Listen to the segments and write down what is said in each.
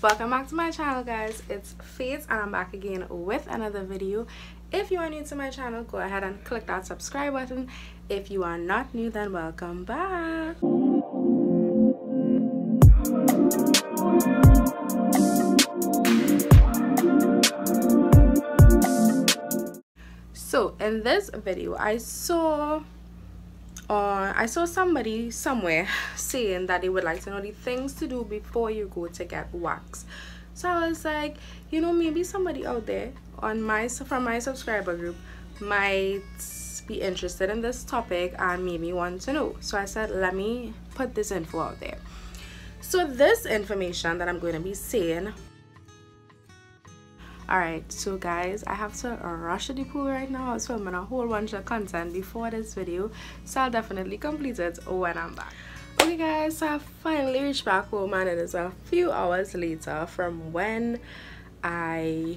Welcome back to my channel, guys. It's Faith and I'm back again with another video. If you are new to my channel, go ahead and click that subscribe button. If you are not new, then welcome back. So in this video, I saw somebody somewhere saying that they would like to know the things to do before you go to get waxed. So I was like, you know, maybe somebody out there from my subscriber group might be interested in this topic and maybe want to know. So I said, let me put this info out there. So this information that I'm going to be saying, alright, so guys, I have to rush to the pool right now. I was filming a whole bunch of content before this video, so I'll definitely complete it when I'm back. Okay guys, so I finally reached back home and it is a few hours later from when I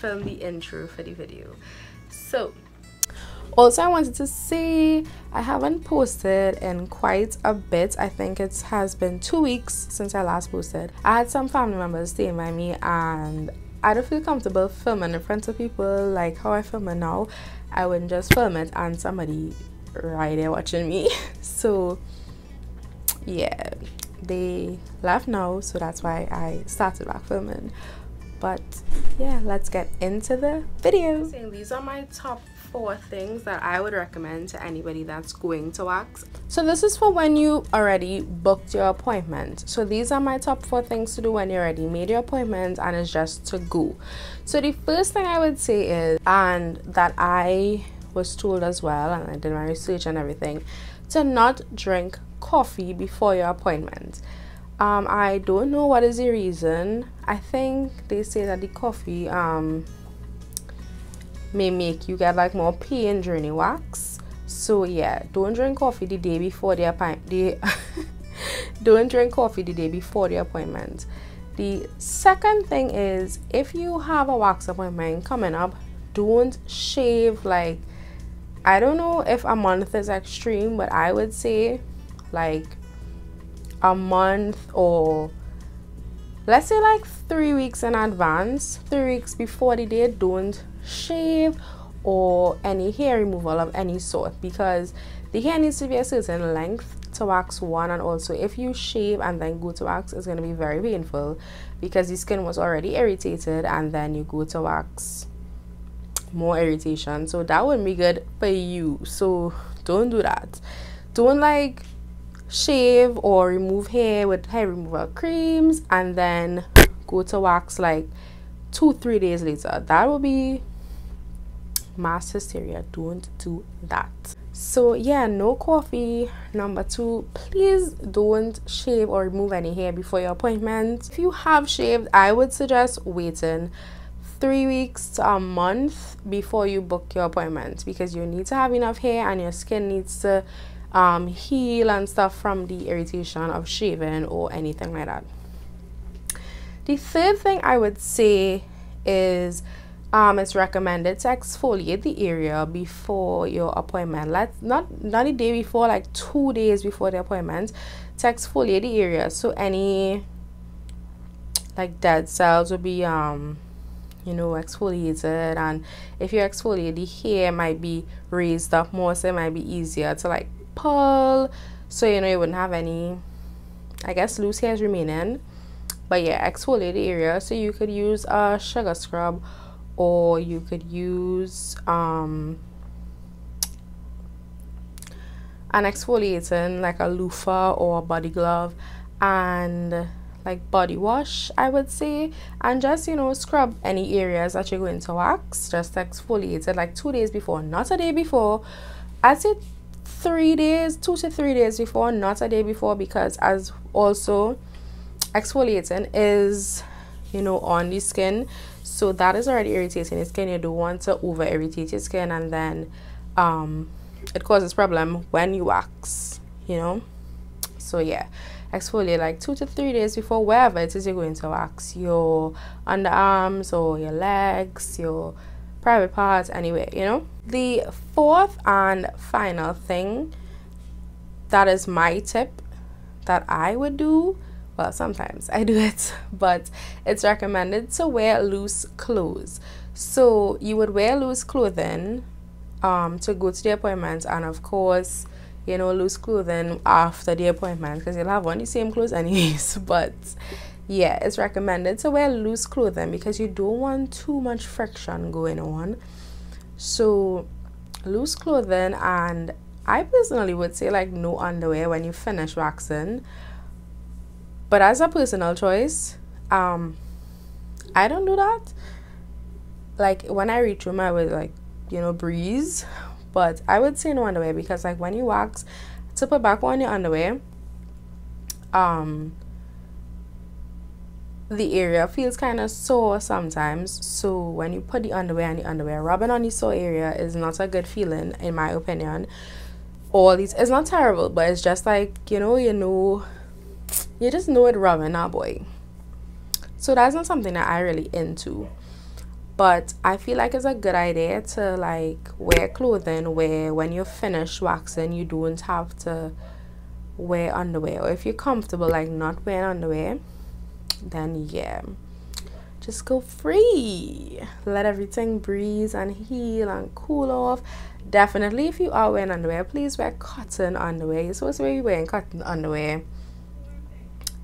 filmed the intro for the video. So, also I wanted to say I haven't posted in quite a bit. I think it has been 2 weeks since I last posted. I had some family members staying by me and I don't feel comfortable filming in front of people like how I film it now. I wouldn't just film it and somebody right there watching me. So yeah, they left now, so that's why I started back filming. But yeah, let's get into the video. These are my top 4 things that I would recommend to anybody that's going to wax. So this is for when you already booked your appointment. So these are my top 4 things to do when you already made your appointment and it's just to go. So the first thing I would say is, and that I was told as well, and I did my research and everything, to not drink coffee before your appointment. I don't know what is the reason. I think they say that the coffee may make you get like more pain during the wax. So yeah, don't drink coffee the day before the appointment. Don't drink coffee the day before the appointment. The second thing is, if you have a wax appointment coming up, don't shave. Like, I don't know if a month is extreme, but I would say like a month, or let's say like 3 weeks in advance, 3 weeks before the day, don't shave or any hair removal of any sort, because the hair needs to be a certain length to wax one, and also if you shave and then go to wax, it's going to be very painful because the skin was already irritated and then you go to wax, more irritation, so that wouldn't be good for you. So don't do that. Don't like shave or remove hair with hair removal creams and then go to wax like 2-3 days later. That will be mass hysteria. Don't do that. So yeah, no coffee. Number 2, please don't shave or remove any hair before your appointment. If you have shaved, I would suggest waiting 3 weeks to a month before you book your appointment, because you need to have enough hair and your skin needs to heal and stuff from the irritation of shaving or anything like that. The third thing I would say is it's recommended to exfoliate the area before your appointment. Let's not the day before, like 2 days before the appointment, to exfoliate the area, so any like dead cells will be you know, exfoliated. And if you exfoliate, the hair might be raised up more, so it might be easier to like pull, so you know you wouldn't have any, I guess, loose hairs remaining. But yeah, exfoliate the area. So you could use a sugar scrub, or you could use an exfoliating like a loofah or a body glove and like body wash, I would say, and just, you know, scrub any areas that you're going to wax. Just exfoliate it like 2 days before, not a day before. I'd say 3 days, 2 to 3 days before, not a day before, because as also exfoliating is, you know, on the skin, so that is already irritating the skin. You don't want to over irritate your skin and then it causes problem when you wax, you know. So yeah, exfoliate like 2 to 3 days before, wherever it is you're going to wax, your underarms or your legs, your private parts, anywhere, you know. The fourth and final thing that is my tip that I would do Well, sometimes I do it, but it's recommended to wear loose clothes. So you would wear loose clothing to go to the appointment, and of course, you know, loose clothing after the appointment, because you'll have on the same clothes anyways. But yeah, it's recommended to wear loose clothing because you don't want too much friction going on. So loose clothing, and I personally would say like no underwear when you finish waxing. But as a personal choice, I don't do that. Like when I reach home, I would like, you know, breeze. But I would say no underwear because like when you wax, tip back on your underwear, the area feels kind of sore sometimes. So when you put the underwear and the underwear rubbing on the sore area is not a good feeling, in my opinion. All these, it's not terrible, but it's just like, you just know it rubbing, ah boy. So that's not something that I really into. But I feel like it's a good idea to like wear clothing where when you're finished waxing, you don't have to wear underwear. Or if you're comfortable like not wearing underwear, then yeah, just go free. Let everything breathe and heal and cool off. Definitely, if you are wearing underwear, please wear cotton underwear. You're supposed to be wearing cotton underwear.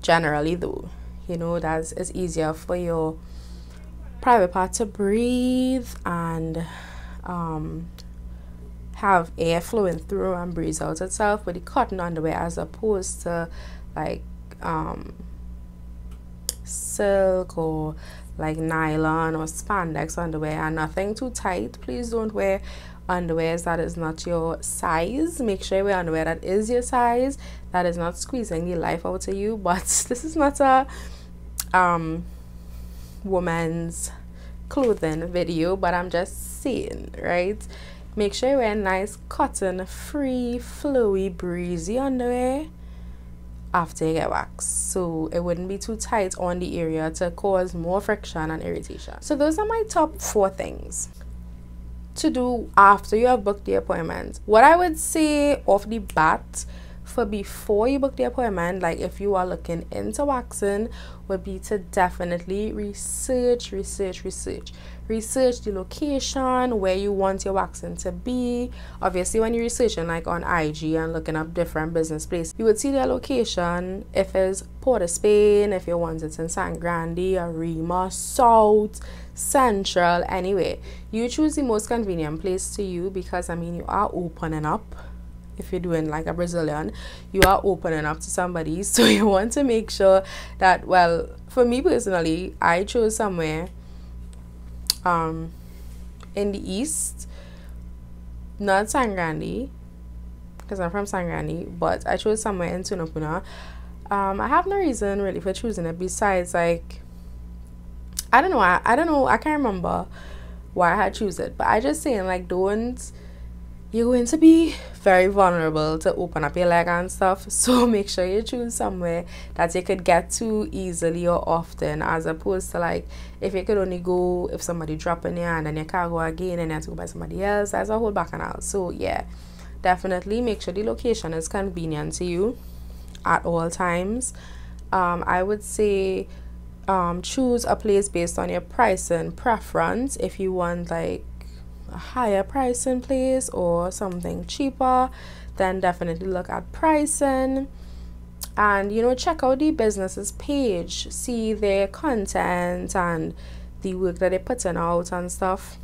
Generally though, you know, that's, it's easier for your private part to breathe and have air flowing through and breathe out itself with the cotton underwear, as opposed to like silk or like nylon or spandex underwear. And nothing too tight. Please don't wear underwear that is not your size. Make sure you wear underwear that is your size, that is not squeezing the life out of you. But this is not a woman's clothing video, but I'm just saying, right? Make sure you wear nice cotton free flowy breezy underwear after you get waxed, so it wouldn't be too tight on the area to cause more friction and irritation. So those are my top 4 things to do after you have booked the appointment. What I would say off the bat for before you book the appointment, like if you are looking into waxing, would be to definitely research the location where you want your waxing to be. Obviously, when you're researching like on IG and looking up different business places, you would see their location. If it's Port of Spain, if you want it in San Grande or Rima, South, Central, anyway, you choose the most convenient place to you, because I mean, you are opening up. If you're doing like a Brazilian, you are opening up to somebody, so you want to make sure that, well, for me personally, I chose somewhere in the east, not San Grande, because I'm from San Grande, but I chose somewhere in Tunapuna. I have no reason really for choosing it besides like, I don't know, I can't remember why I had choose it, but I just saying like, don't, you're going to be very vulnerable to open up your leg and stuff, so make sure you choose somewhere that you could get to easily or often, as opposed to like if you could only go if somebody drop in there and then you can't go again and you have to go by somebody else. That's a whole back and out. So yeah, definitely make sure the location is convenient to you at all times. I would say choose a place based on your pricing preference. If you want like a higher pricing place or something cheaper, then definitely look at pricing, and you know, check out the business's page, see their content and the work that they're putting out and stuff,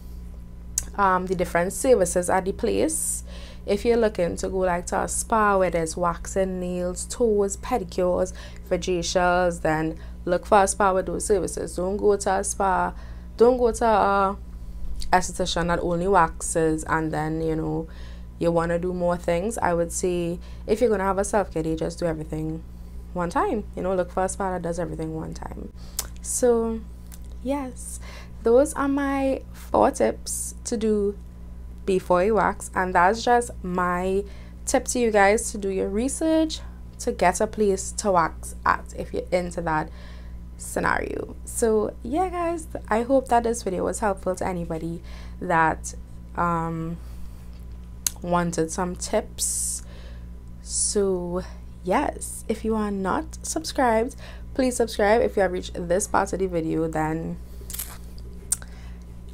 the different services at the place. If you're looking to go like to a spa where there's waxing, nails, toes, pedicures, facials, then look for a spa with those services. Don't go to a spa, don't go to a esthetician that only waxes and then, you know, you want to do more things. I would say if you're going to have a self-care day, just do everything one time, you know, look for a spa that does everything one time. So yes, those are my 4 tips to do before you wax, and that's just my tip to you guys, to do your research, to get a place to wax at if you're into that scenario. So yeah guys, I hope that this video was helpful to anybody that wanted some tips. So yes, if you are not subscribed, Please subscribe if you have reached this part of the video. Then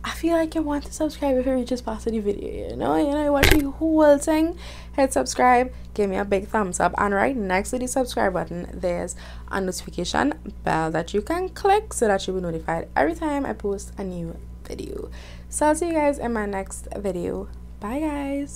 I feel like you want to subscribe if you reach this part of the video. You know, you watch the whole thing, hit subscribe, give me a big thumbs up, and right next to the subscribe button there's a notification bell that you can click so that you'll be notified every time I post a new video. So I'll see you guys in my next video. Bye guys.